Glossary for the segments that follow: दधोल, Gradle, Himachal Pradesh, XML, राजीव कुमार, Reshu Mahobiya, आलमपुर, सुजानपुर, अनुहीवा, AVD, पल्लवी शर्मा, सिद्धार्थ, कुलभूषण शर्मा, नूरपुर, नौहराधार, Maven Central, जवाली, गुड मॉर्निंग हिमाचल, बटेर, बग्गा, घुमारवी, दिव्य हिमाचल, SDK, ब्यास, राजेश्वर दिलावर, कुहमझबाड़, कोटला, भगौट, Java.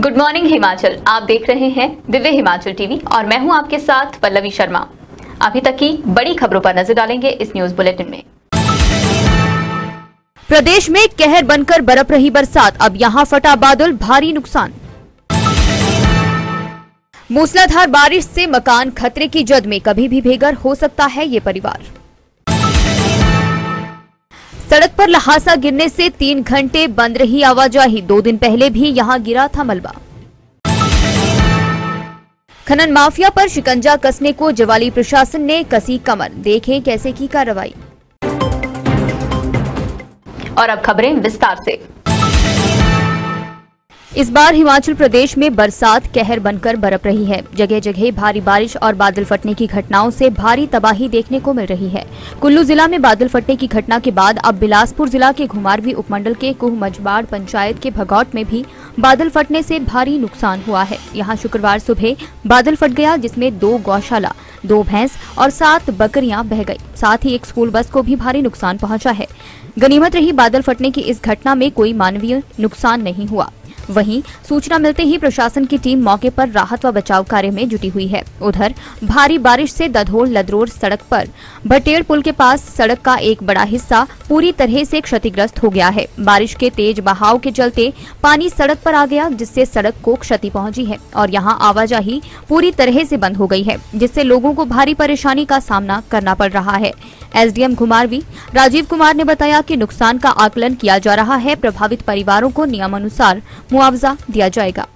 गुड मॉर्निंग हिमाचल, आप देख रहे हैं दिव्य हिमाचल टीवी और मैं हूं आपके साथ पल्लवी शर्मा। अभी तक की बड़ी खबरों पर नजर डालेंगे इस न्यूज बुलेटिन में। प्रदेश में कहर बनकर बरप रही बरसात, अब यहां फटा बादल, भारी नुकसान। मूसलाधार बारिश से मकान खतरे की जद में, कभी भी बेघर हो सकता है ये परिवार। सड़क पर लहासा गिरने से 3 घंटे बंद रही आवाजाही, 2 दिन पहले भी यहां गिरा था मलबा। खनन माफिया पर शिकंजा कसने को जवाली प्रशासन ने कसी कमर, देखें कैसे की कार्रवाई। और अब खबरें विस्तार से। इस बार हिमाचल प्रदेश में बरसात कहर बनकर बरप रही है। जगह जगह भारी बारिश और बादल फटने की घटनाओं से भारी तबाही देखने को मिल रही है। कुल्लू जिला में बादल फटने की घटना के बाद अब बिलासपुर जिला के घुमारवी उपमंडल के कुहमझबाड़ पंचायत के भगौट में भी बादल फटने से भारी नुकसान हुआ है। यहाँ शुक्रवार सुबह बादल फट गया, जिसमें 2 गौशाला, 2 भैंस और 7 बकरियां बह गई। साथ ही एक स्कूल बस को भी भारी नुकसान पहुँचा है। गनीमत रही बादल फटने की इस घटना में कोई मानवीय नुकसान नहीं हुआ। वहीं सूचना मिलते ही प्रशासन की टीम मौके पर राहत व बचाव कार्य में जुटी हुई है। उधर भारी बारिश से दधोल लद्रोर सड़क पर बटेर पुल के पास सड़क का एक बड़ा हिस्सा पूरी तरह से क्षतिग्रस्त हो गया है। बारिश के तेज बहाव के चलते पानी सड़क पर आ गया, जिससे सड़क को क्षति पहुंची है और यहां आवाजाही पूरी तरह से बंद हो गई है, जिससे लोगों को भारी परेशानी का सामना करना पड़ रहा है। एसडीएम घुमारवी राजीव कुमार ने बताया कि नुकसान का आकलन किया जा रहा है, प्रभावित परिवारों को नियमानुसार मुआवजा दिया जाएगा।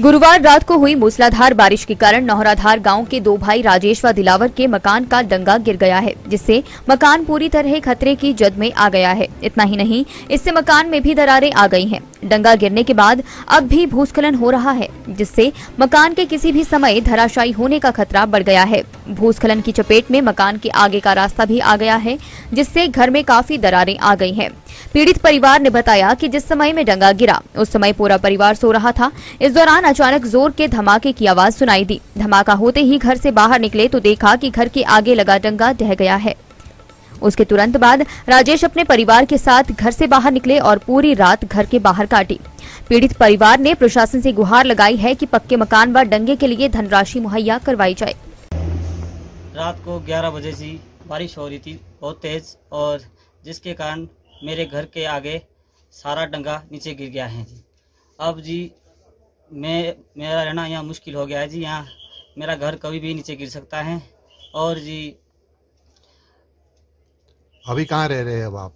गुरुवार रात को हुई मूसलाधार बारिश के कारण नौहराधार गांव के 2 भाई राजेश्वर दिलावर के मकान का डंगा गिर गया है, जिससे मकान पूरी तरह खतरे की जद में आ गया है। इतना ही नहीं, इससे मकान में भी दरारें आ गई हैं। डंगा गिरने के बाद अब भी भूस्खलन हो रहा है, जिससे मकान के किसी भी समय धराशायी होने का खतरा बढ़ गया है। भूस्खलन की चपेट में मकान के आगे का रास्ता भी आ गया है, जिससे घर में काफी दरारें आ गई हैं। पीड़ित परिवार ने बताया कि जिस समय में डंगा गिरा उस समय पूरा परिवार सो रहा था। इस दौरान अचानक जोर के धमाके की आवाज सुनाई दी। धमाका होते ही घर से बाहर निकले तो देखा कि घर के आगे लगा डंगा ढह गया है। उसके तुरंत बाद राजेश अपने परिवार के साथ घर से बाहर निकले और पूरी रात घर के बाहर काटी। पीड़ित परिवार ने प्रशासन से गुहार लगाई है कि पक्के मकान व डंगे के लिए धनराशि मुहैया करवाई जाए। रात को 11 बजे से बारिश हो रही थी बहुत तेज, और जिसके कारण मेरे घर के आगे सारा डंगा नीचे गिर गया है। अब जी मेरा रहना यहाँ मुश्किल हो गया है जी। यहाँ मेरा घर कभी भी नीचे गिर सकता है। और जी अभी कहाँ रह रहे हैं अब आप?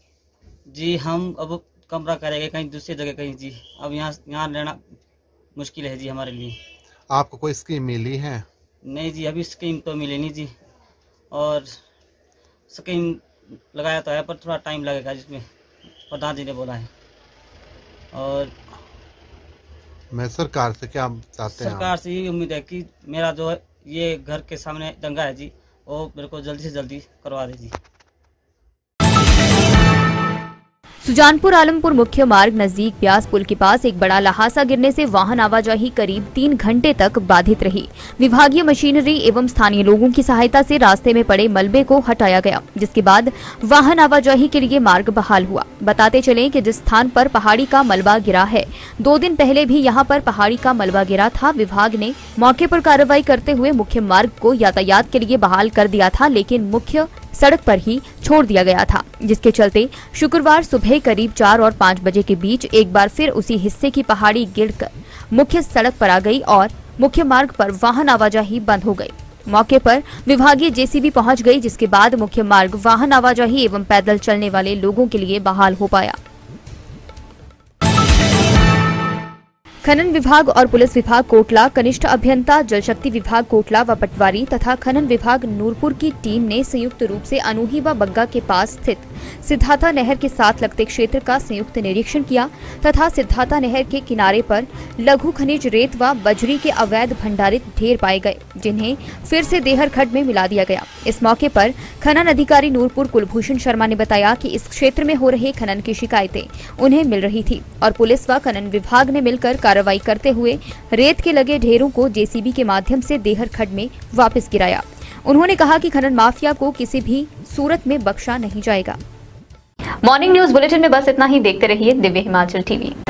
जी हम अब कमरा करेंगे कहीं दूसरी जगह कहीं जी। अब यहाँ रहना मुश्किल है जी हमारे लिए। आपको कोई स्कीम मिली है? नहीं जी, अभी स्कीम तो मिली नहीं जी, और स्कीम लगाया तो है पर थोड़ा टाइम लगेगा, जिसमें प्रधान जी ने बोला है। और मैं सरकार से क्या चाहते हैं? सरकार से ये उम्मीद है कि मेरा जो है ये घर के सामने दंगा है जी, वो मेरे को जल्दी से जल्दी करवा दीजिए। सुजानपुर आलमपुर मुख्य मार्ग नजदीक ब्यास पुल के पास एक बड़ा लहासा गिरने से वाहन आवाजाही करीब 3 घंटे तक बाधित रही। विभागीय मशीनरी एवं स्थानीय लोगों की सहायता से रास्ते में पड़े मलबे को हटाया गया, जिसके बाद वाहन आवाजाही के लिए मार्ग बहाल हुआ। बताते चलें कि जिस स्थान पर पहाड़ी का मलबा गिरा है, 2 दिन पहले भी यहाँ पर पहाड़ी का मलबा गिरा था। विभाग ने मौके पर कार्रवाई करते हुए मुख्य मार्ग को यातायात के लिए बहाल कर दिया था, लेकिन मुख्य सड़क पर ही छोड़ दिया गया था, जिसके चलते शुक्रवार सुबह करीब 4 और 5 बजे के बीच एक बार फिर उसी हिस्से की पहाड़ी गिरकर मुख्य सड़क पर आ गई और मुख्य मार्ग पर वाहन आवाजाही बंद हो गई। मौके पर विभागीय जेसीबी पहुंच गई, जिसके बाद मुख्य मार्ग वाहन आवाजाही एवं पैदल चलने वाले लोगों के लिए बहाल हो पाया। खनन विभाग और पुलिस विभाग कोटला, कनिष्ठ अभियंता जल शक्ति विभाग कोटला व पटवारी तथा खनन विभाग नूरपुर की टीम ने संयुक्त रूप से अनुहीवा बग्गा के पास स्थित सिद्धार्थ नहर के साथ लगते क्षेत्र का संयुक्त निरीक्षण किया तथा सिद्धार्थ नहर के किनारे पर लघु खनिज रेत व बजरी के अवैध भंडारित ढेर पाए गए, जिन्हें फिर से देहर खड्ड में मिला दिया गया। इस मौके पर खनन अधिकारी नूरपुर कुलभूषण शर्मा ने बताया कि इस क्षेत्र में हो रहे खनन की शिकायतें उन्हें मिल रही थी और पुलिस व खनन विभाग ने मिलकर कार्रवाई करते हुए रेत के लगे ढेरों को जेसीबी के माध्यम से देहर खड्ड में वापस गिराया। उन्होंने कहा कि खनन माफिया को किसी भी सूरत में बख्शा नहीं जाएगा। मॉर्निंग न्यूज बुलेटिन में बस इतना ही। देखते रहिए दिव्य हिमाचल टीवी।